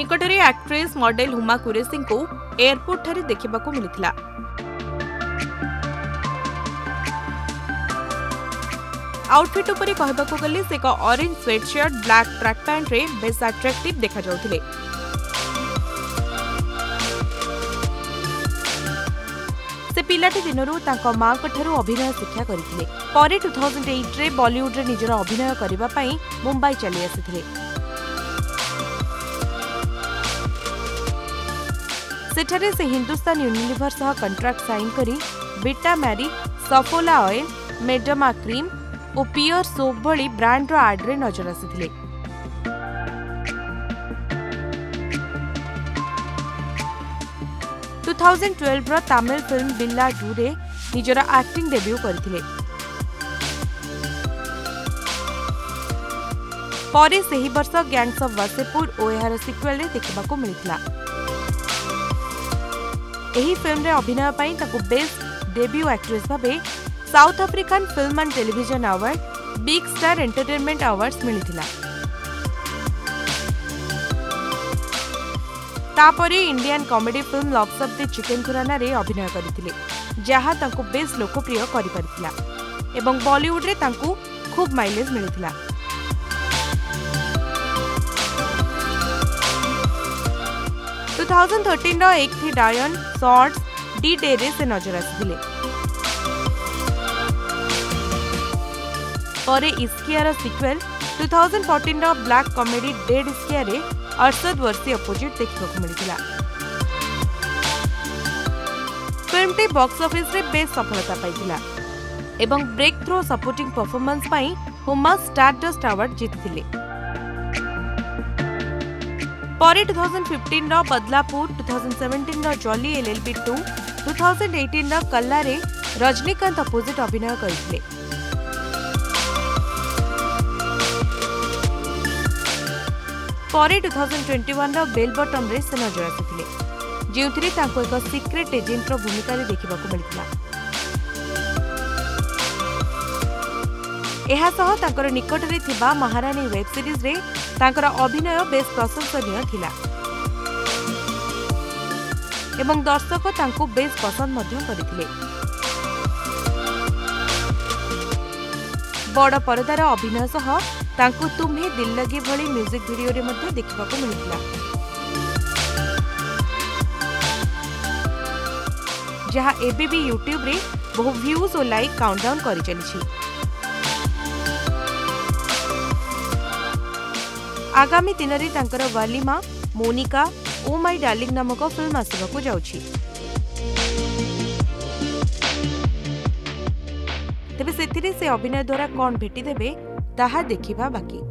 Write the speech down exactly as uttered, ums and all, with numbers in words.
निकटरे actress model Huma Qureshi को airport ठारे देखा मिलता। आउटफिट उपरे कहबाकू गले से एक orange sweat shirt black track pant रे बेस अट्रैक्टिव देखा जाउथिले। से पिलाटी दिनरू तांको मां कठरू अभिनय शिक्षा करिथिले। परे दो हज़ार आठ रे बॉलीवुड रे निजरा अभिनय करिबा पई मुंबई चली आसिथिले। सेठारे से हिंदुस्तान यूनिलिवर सह कॉन्ट्रैक्ट साइन करी बिटा मैरी सफोला ऑयल मेडमा क्रीम और पियोर सोप भली ब्रांड आड्रे नजर आसी। दो हज़ार बारह रो तमिल फिल्म बिल्ला टू रे निजर एक्टिंग डेब्यू करथिले। परे सही वर्ष गैंग्स ऑफ वासेपुर और यार सिक्वेल रे देखा मिलता। यही फिल्म रे अभिनय पई ताकू बेस्ट डेब्यू एक्ट्रेस भाबे South African film and television award big star entertainment awards मिलिथिला। तापरे Indian comedy film loves of the chicken Khurana रे अभिनय करथिले, जहां तांको बेस लोकप्रिय करि परथिला एवं बॉलीवुड रे तांको खूब माइलेज मिलिथिला। दो हज़ार तेरह रो एक थी डायन शॉर्ट्स डी डे रे से नजर आसिले। और इसकियार सिक्वेल दो हज़ार चौदह रो ब्लैक कॉमेडी डेड इसकिया रे अड़सठ वर्षीय अपोजिट देखने को मिलता। फिल्म टी बॉक्स ऑफिस रे बेस सफलता पाइथिला एवं ब्रेक थ्रू सपोर्टिंग परफॉर्मेंस पाई हुमा स्टारडस्ट अवार्ड जीतिथिले। परे दो हज़ार पंद्रह रो बदलापुर, दो हज़ार सत्रह रो Jolly L L B two, दो हज़ार अठारह रो कल्लारी रजनीकांत अपोजिट अभिनय करथिले। परे दो हज़ार इक्कीस रो बेलबॉटम रे से नजर आसिले, जेउथि तांको एक सीक्रेट एजेंट रो भूमिका रे देखा मिलता। एहा सह तांकर निकट रे थिबा महारानी वेब सीरीज रे तांकर अभिनय बेस प्रशंसनीय थिला एवं दर्शक तांको बेस पसंद मध्य करथिले। बड़ परदार अभिनय सह तांको तुम्हें दिल लगे भली म्यूजिक वीडियो रे मध्य देखा मिलता, जहां एबे भी यूट्यूब रे बहु व्यूज और लाइक काउंटडाउन करि चली। आगामी दिन रे तांकर वालीमा मोनिका ओ माय डार्लिंग नामक फिल्म आसबाकू जाउछि। तेबे से अभिनय द्वारा कौन भेटी देबे ताहा देखिबा बाकी।